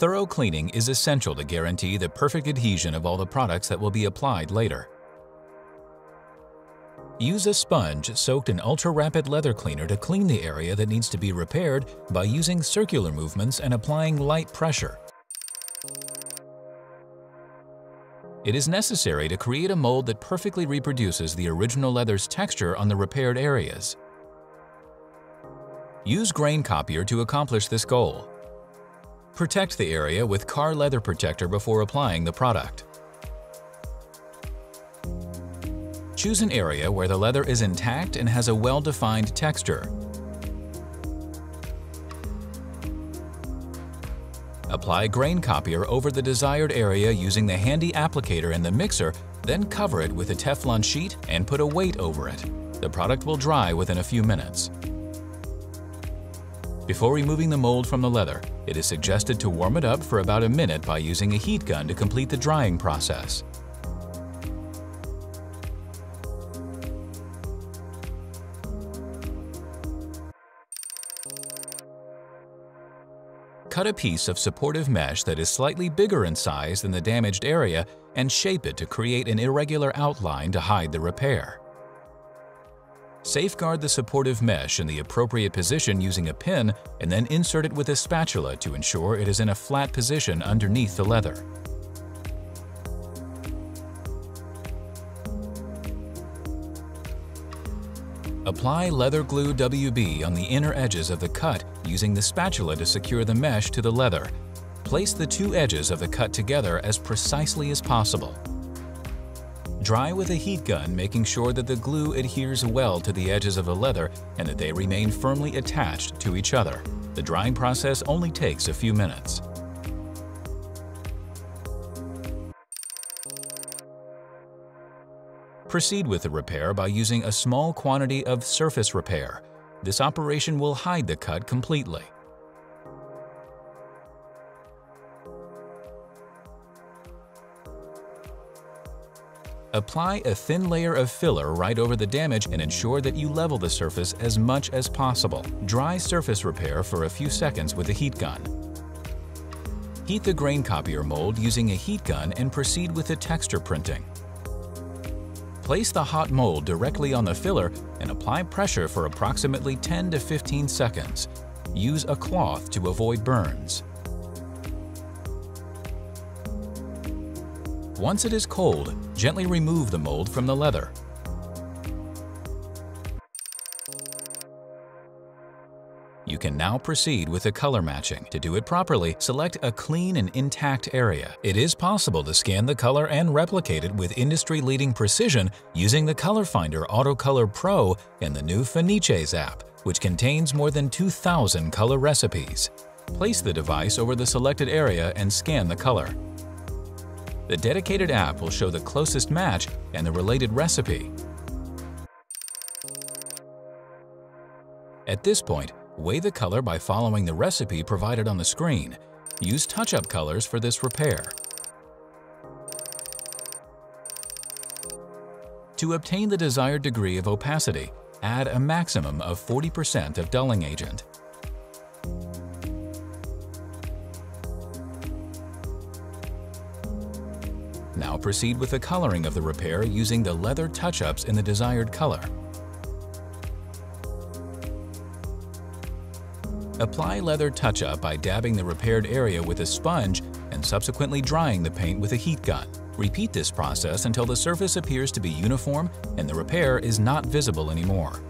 Thorough cleaning is essential to guarantee the perfect adhesion of all the products that will be applied later. Use a sponge soaked in ultra-rapid leather cleaner to clean the area that needs to be repaired by using circular movements and applying light pressure. It is necessary to create a mold that perfectly reproduces the original leather's texture on the repaired areas. Use grain copier to accomplish this goal. Protect the area with car leather protector before applying the product. Choose an area where the leather is intact and has a well-defined texture. Apply grain copier over the desired area using the handy applicator and the mixer, then cover it with a Teflon sheet and put a weight over it. The product will dry within a few minutes. Before removing the mold from the leather, it is suggested to warm it up for about a minute by using a heat gun to complete the drying process. Cut a piece of supportive mesh that is slightly bigger in size than the damaged area and shape it to create an irregular outline to hide the repair. Safeguard the supportive mesh in the appropriate position using a pin and then insert it with a spatula to ensure it is in a flat position underneath the leather. Apply leather glue WB on the inner edges of the cut using the spatula to secure the mesh to the leather. Place the two edges of the cut together as precisely as possible. Dry with a heat gun, making sure that the glue adheres well to the edges of the leather and that they remain firmly attached to each other. The drying process only takes a few minutes. Proceed with the repair by using a small quantity of surface repair. This operation will hide the cut completely. Apply a thin layer of filler right over the damage and ensure that you level the surface as much as possible. Dry surface repair for a few seconds with a heat gun. Heat the grain copier mold using a heat gun and proceed with the texture printing. Place the hot mold directly on the filler and apply pressure for approximately 10 to 15 seconds. Use a cloth to avoid burns. Once it is cold, gently remove the mold from the leather. You can now proceed with the color matching. To do it properly, select a clean and intact area. It is possible to scan the color and replicate it with industry-leading precision using the ColorFinder AutoColor Pro and the new Fenice app, which contains more than 2,000 color recipes. Place the device over the selected area and scan the color. The dedicated app will show the closest match and the related recipe. At this point, weigh the color by following the recipe provided on the screen. Use touch-up colors for this repair. To obtain the desired degree of opacity, add a maximum of 40% of dulling agent. Now proceed with the coloring of the repair using the leather touch-ups in the desired color. Apply leather touch-up by dabbing the repaired area with a sponge and subsequently drying the paint with a heat gun. Repeat this process until the surface appears to be uniform and the repair is not visible anymore.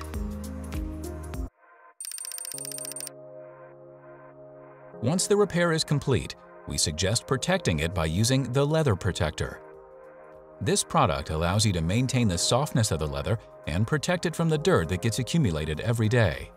Once the repair is complete, we suggest protecting it by using the leather protector. This product allows you to maintain the softness of the leather and protect it from the dirt that gets accumulated every day.